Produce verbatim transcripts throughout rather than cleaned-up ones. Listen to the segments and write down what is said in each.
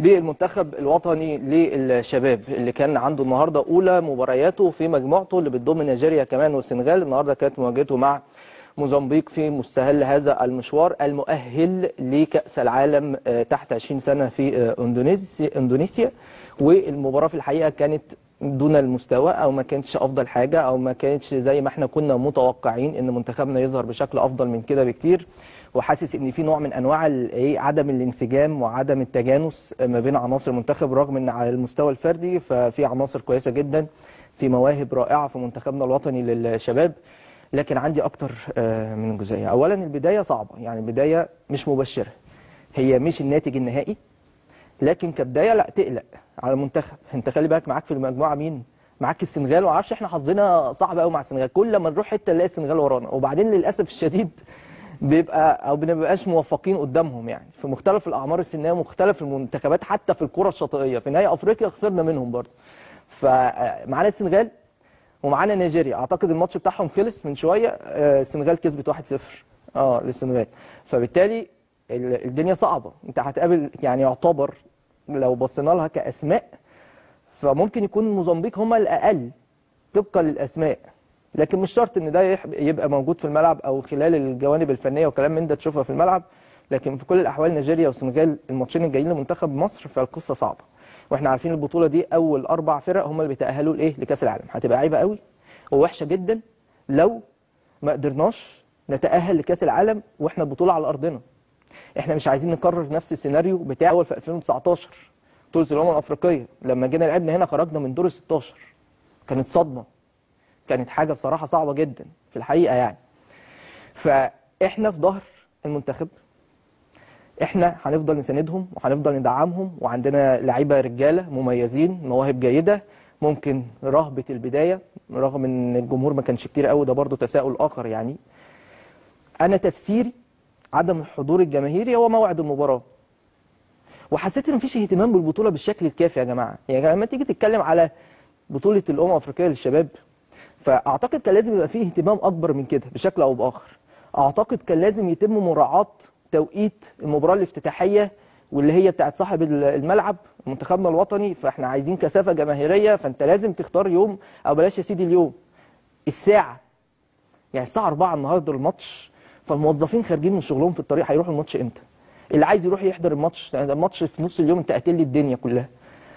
بالمنتخب الوطني للشباب اللي كان عنده النهارده اولى مبارياته في مجموعته اللي بتضم نيجيريا كمان والسنغال. النهارده كانت مواجهته مع موزمبيق في مستهل هذا المشوار المؤهل لكأس العالم تحت عشرين سنه في اندونيسيا، والمباراه في الحقيقه كانت دون المستوى او ما كانتش افضل حاجه او ما كانتش زي ما احنا كنا متوقعين ان منتخبنا يظهر بشكل افضل من كده بكتير، وحاسس ان في نوع من انواع ايه عدم الانسجام وعدم التجانس ما بين عناصر المنتخب، رغم ان على المستوى الفردي ففي عناصر كويسه جدا، في مواهب رائعه في منتخبنا الوطني للشباب، لكن عندي اكتر من جزئيه. اولا البدايه صعبه، يعني البدايه مش مبشره، هي مش الناتج النهائي لكن كبدايه لا تقلق على المنتخب. انت خلي بالك معاك في المجموعه مين؟ معاك السنغال، وما اعرفش احنا حظنا صعب قوي مع السنغال، كل ما نروح حته نلاقي السنغال ورانا، وبعدين للاسف الشديد بيبقى او ما بنبقاش موفقين قدامهم، يعني في مختلف الاعمار السنيه ومختلف المنتخبات حتى في الكره الشاطئيه. في نهائي افريقيا خسرنا منهم برضه، فمعانا السنغال ومعانا نيجيريا. اعتقد الماتش بتاعهم خلص من شويه، السنغال كسبت واحد صفر اه للسنغال، فبالتالي الدنيا صعبه. انت هتقابل يعني يعتبر لو بصينا لها كاسماء فممكن يكون موزمبيق هم الاقل طبقا للاسماء، لكن مش شرط ان ده يبقى موجود في الملعب او خلال الجوانب الفنيه وكلام من ده تشوفها في الملعب، لكن في كل الاحوال نيجيريا والسنغال الماتشين الجايين لمنتخب مصر فالقصه صعبه، واحنا عارفين البطوله دي اول اربع فرق هم اللي بيتاهلوا لايه لكاس العالم. هتبقى عيبه قوي ووحشه جدا لو ما قدرناش نتاهل لكاس العالم واحنا البطوله على ارضنا. احنا مش عايزين نكرر نفس السيناريو بتاع اول في ألفين وتسعتاشر بطوله الامم الافريقيه، لما جينا لعبنا هنا خرجنا من دور ستاشر، كانت صدمه، كانت حاجه بصراحه صعبه جدا في الحقيقه يعني. فاحنا في ظهر المنتخب، احنا هنفضل نساندهم وهنفضل ندعمهم، وعندنا لعيبه رجاله مميزين مواهب جيده. ممكن رهبه البدايه رغم ان الجمهور ما كانش كتير قوي، ده برضه تساؤل اخر يعني. انا تفسيري عدم الحضور الجماهيري هو موعد المباراه، وحسيت ان مفيش اهتمام بالبطوله بالشكل الكافي. يا جماعه يعني لما تيجي تتكلم على بطوله الامم الافريقيه للشباب فاعتقد كان لازم يبقى فيه اهتمام اكبر من كده بشكل او باخر. اعتقد كان لازم يتم مراعاه توقيت المباراه الافتتاحيه واللي هي بتاعت صاحب الملعب منتخبنا الوطني، فاحنا عايزين كثافه جماهيريه، فانت لازم تختار يوم او بلاش يا سيدي اليوم، الساعه يعني الساعه أربعة النهارده الماتش، فالموظفين خارجين من شغلهم في الطريق هيروحوا الماتش امتى؟ اللي عايز يروح يحضر الماتش، يعني الماتش في نص اليوم انت قاتل لي الدنيا كلها.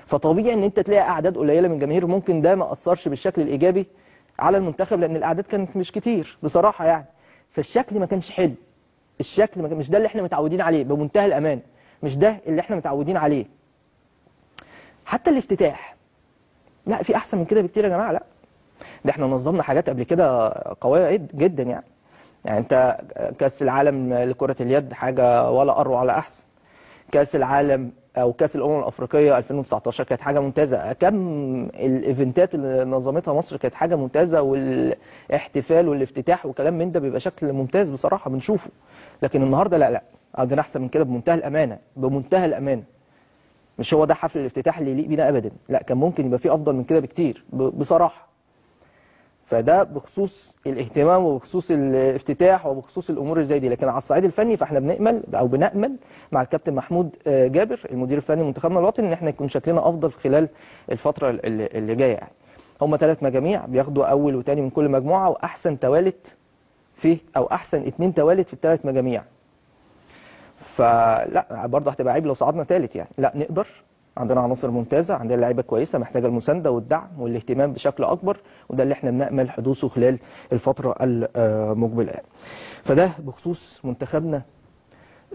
فطبيعي ان انت تلاقي اعداد قليله من الجماهير، ممكن ده ما اثرش بالشكل الايجابي على المنتخب لان الاعداد كانت مش كتير بصراحه يعني، فالشكل ما كانش حلو، الشكل ما كان مش ده اللي احنا متعودين عليه بمنتهى الامان، مش ده اللي احنا متعودين عليه. حتى الافتتاح لا، في احسن من كده بكتير يا جماعه. لا ده احنا نظمنا حاجات قبل كده قويه جدا يعني. يعني انت كاس العالم لكره اليد حاجه ولا اروع ولا احسن، كاس العالم او كاس الامم الافريقيه ألفين وتسعتاشر كانت حاجه ممتازه، كم الايفنتات اللي نظمتها مصر كانت حاجه ممتازه، والاحتفال والافتتاح وكلام من ده بيبقى شكل ممتاز بصراحه بنشوفه. لكن النهارده لا لا عندنا احسن من كده بمنتهى الامانه بمنتهى الامانه. مش هو ده حفل الافتتاح اللي يليق بينا ابدا، لا كان ممكن يبقى فيه افضل من كده بكتير بصراحه. فده بخصوص الاهتمام وبخصوص الافتتاح وبخصوص الامور اللي زي دي. لكن على الصعيد الفني فاحنا بنأمل او بنأمل مع الكابتن محمود جابر المدير الفني لمنتخبنا الوطني ان احنا يكون شكلنا افضل خلال الفتره اللي جايه يعني. هم ثلاث مجاميع بياخدوا اول وثاني من كل مجموعه، واحسن ثالث في او احسن اثنين ثالث في الثلاث مجاميع. فلا برضه هتبقى عيب لو صعدنا ثالث يعني، لا نقدر، عندنا عناصر ممتازه، عندنا لعيبه كويسه محتاجه المسانده والدعم والاهتمام بشكل اكبر، وده اللي احنا بنأمل حدوثه خلال الفتره المقبله. فده بخصوص منتخبنا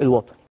الوطني.